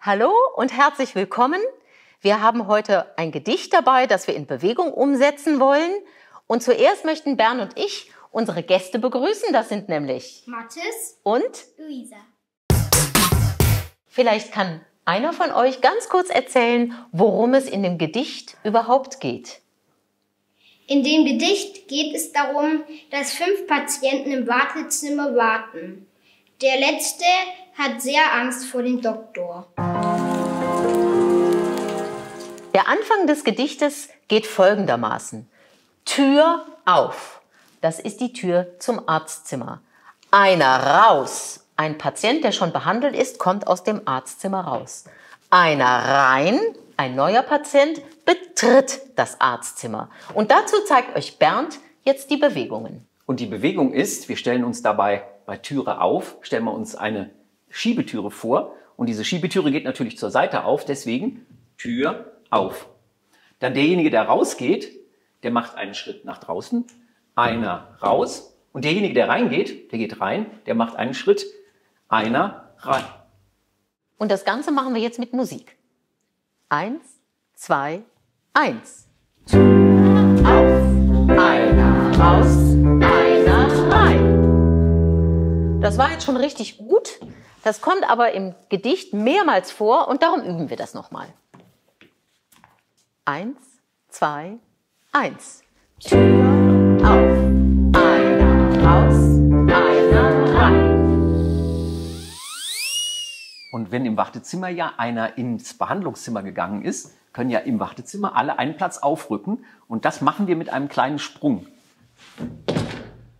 Hallo und herzlich willkommen. Wir haben heute ein Gedicht dabei, das wir in Bewegung umsetzen wollen. Und zuerst möchten Bernd und ich unsere Gäste begrüßen. Das sind nämlich Mathis und Luisa. Vielleicht kann einer von euch ganz kurz erzählen, worum es in dem Gedicht überhaupt geht. In dem Gedicht geht es darum, dass 5 Patienten im Wartezimmer warten. Der letzte hat sehr Angst vor dem Doktor. Der Anfang des Gedichtes geht folgendermaßen. Tür auf. Das ist die Tür zum Arztzimmer. Einer raus. Ein Patient, der schon behandelt ist, kommt aus dem Arztzimmer raus. Einer rein. Ein neuer Patient betritt das Arztzimmer. Und dazu zeigt euch Bernd jetzt die Bewegungen. Und die Bewegung ist, wir stellen uns dabei bei Türe auf, stellen wir uns eine Schiebetüre vor und diese Schiebetüre geht natürlich zur Seite auf, deswegen Tür auf. Dann derjenige, der rausgeht, der macht einen Schritt nach draußen, einer raus und derjenige, der reingeht, der geht rein, der macht einen Schritt, einer rein. Und das Ganze machen wir jetzt mit Musik. 1, 2, 1. Tür auf, einer raus. Das war jetzt schon richtig gut, das kommt aber im Gedicht mehrmals vor und darum üben wir das nochmal. 1, 2, 1. Tür auf, einer raus, einer rein. Und wenn im Wartezimmer ja einer ins Behandlungszimmer gegangen ist, können ja im Wartezimmer alle einen Platz aufrücken und das machen wir mit einem kleinen Sprung.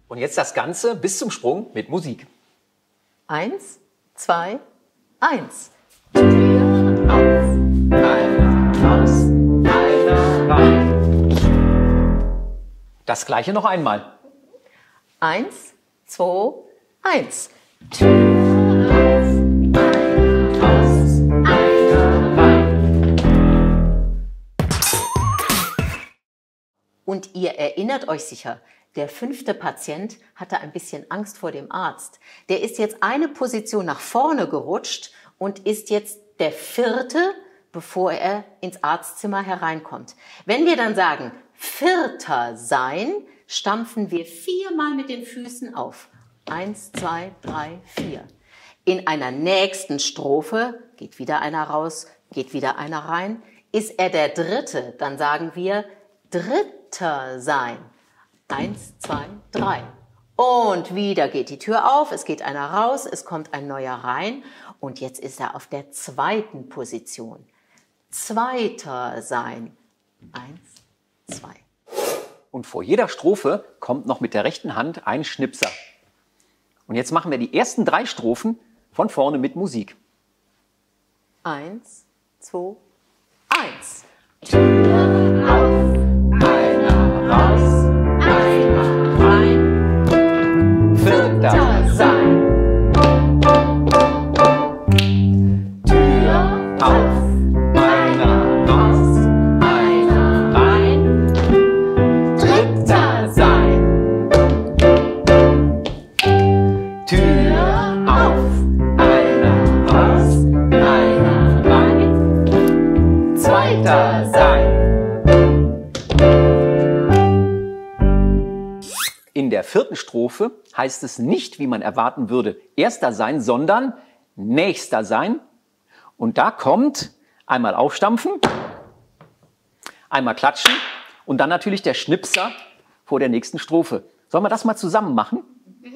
Und jetzt das Ganze bis zum Sprung mit Musik. 1, 2, 1. Tür auf, einer raus, einer rein. Das gleiche noch einmal. 1, 2, 1. Tür auf, einer raus, einer rein. Und ihr erinnert euch sicher, der 5. Patient hatte ein bisschen Angst vor dem Arzt. Der ist jetzt eine Position nach vorne gerutscht und ist jetzt der 4., bevor er ins Arztzimmer hereinkommt. Wenn wir dann sagen, 4. sein, stampfen wir 4-mal mit den Füßen auf. 1, 2, 3, 4. In einer nächsten Strophe geht wieder einer raus, geht wieder einer rein. Ist er der 3., dann sagen wir 3. sein. 1, 2, 3. Und wieder geht die Tür auf, es geht einer raus, es kommt ein neuer rein. Und jetzt ist er auf der 2. Position. 2. sein. 1, 2. Und vor jeder Strophe kommt noch mit der rechten Hand ein Schnipser. Und jetzt machen wir die ersten 3 Strophen von vorne mit Musik. 1, 2, 1. Tür auf, einer raus. Sein. Tür auf, einer raus, einer rein, 3. sein. Tür auf, einer raus, einer rein, 2. sein. In der 4. Strophe heißt es nicht, wie man erwarten würde, 1. sein, sondern nächster sein. Und da kommt einmal aufstampfen, einmal klatschen und dann natürlich der Schnipser vor der nächsten Strophe. Sollen wir das mal zusammen machen? Mhm.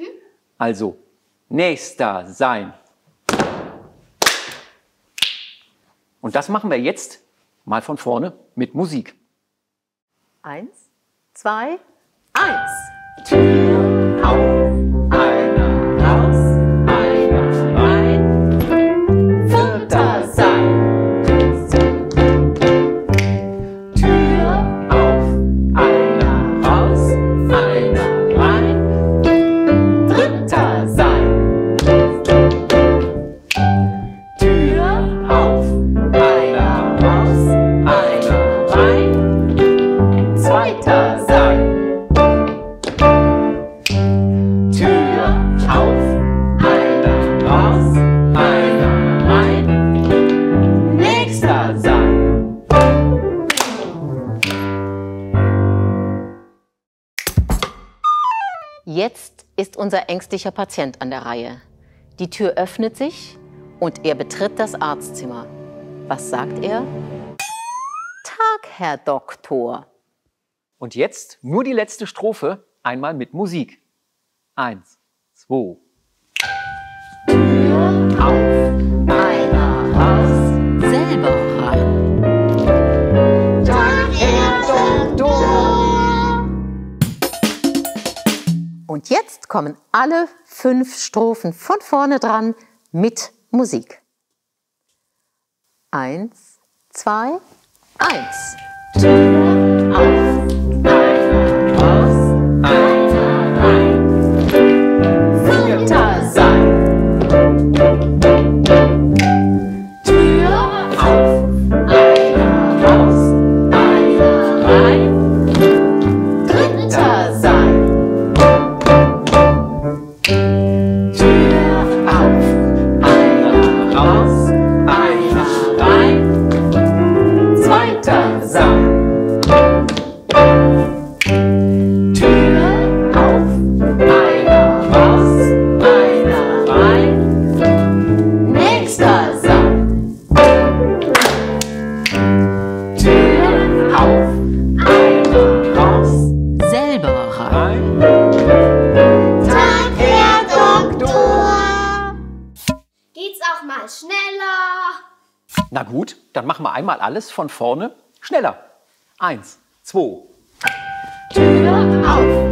Also, nächster sein. Und das machen wir jetzt mal von vorne mit Musik. 1, 2, 1. Tür auf, einer raus, einer rein, 4. sein. Tür auf, einer raus, einer rein, 3. sein. Tür auf, einer raus, einer rein, 2. sein. Jetzt ist unser ängstlicher Patient an der Reihe. Die Tür öffnet sich und er betritt das Arztzimmer. Was sagt er? Tag, Herr Doktor. Und jetzt nur die letzte Strophe, einmal mit Musik. 1, 2. Hör auf, einer raus, selber rein. Tag, Herr Doktor. Und jetzt kommen alle 5 Strophen von vorne dran mit Musik. 1, 2, 1. Tür auf, einer raus, einer rein. Fünfter sein. Tür auf, einer raus, einer rein. Dritter sein. Tür auf, einer raus, einer rein. Zweiter sein. Na gut, dann machen wir einmal alles von vorne schneller. 1, 2. Tür auf.